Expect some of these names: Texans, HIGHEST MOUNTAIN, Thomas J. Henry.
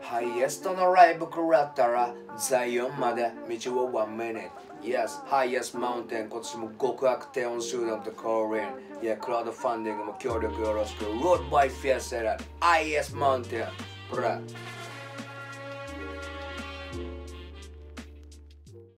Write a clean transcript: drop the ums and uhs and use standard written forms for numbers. Highest on arrival crater ザイオンまで道を 1 minute. Yes, highest mountain 今年も極悪低音集団と降臨 Yeah, クラウドファンディングも協力よろしく Road by Fiesta at highest mountain プラ